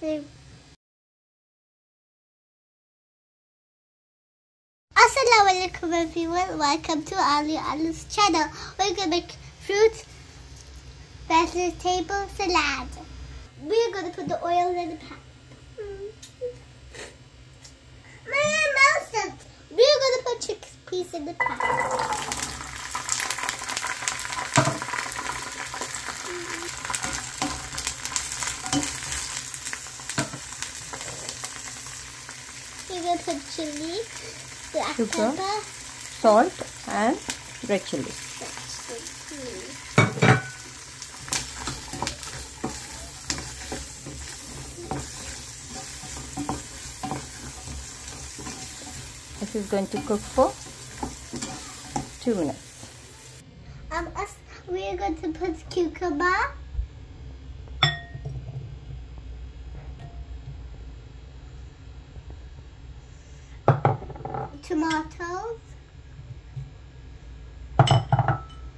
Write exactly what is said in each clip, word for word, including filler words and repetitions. Assalamu alaikum everyone, welcome to Ali Ali's channel. We're gonna make fruit vegetable salad. We're gonna put the oil in the pan. Mm. We're gonna put chickpeas in the pan. We're gonna put chili, black Sugar, pepper, salt, and red chili. This is going to cook for two minutes. Um, we are going to put cucumber. Tomatoes,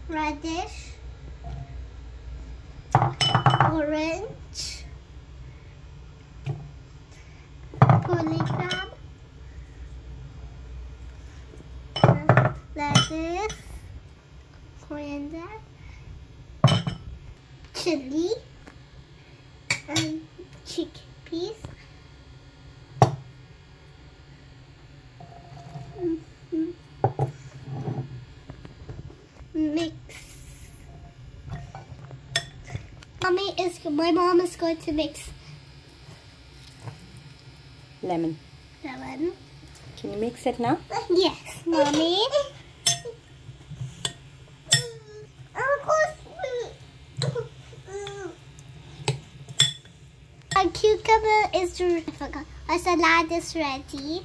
radish, orange, curly crab, lettuce, coriander, chili, and chickpeas. Mix. Mommy is, my mom is going to mix lemon. Lemon. Can you mix it now? Yes, mommy. Our cucumber is, I forgot, our salad is ready.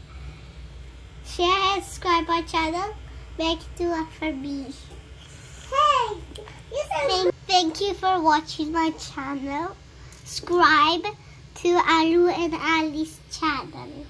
Share and subscribe our channel. Make it do it for me. Hey! Thank, thank you for watching my channel. Subscribe to Alu and Ali's channel.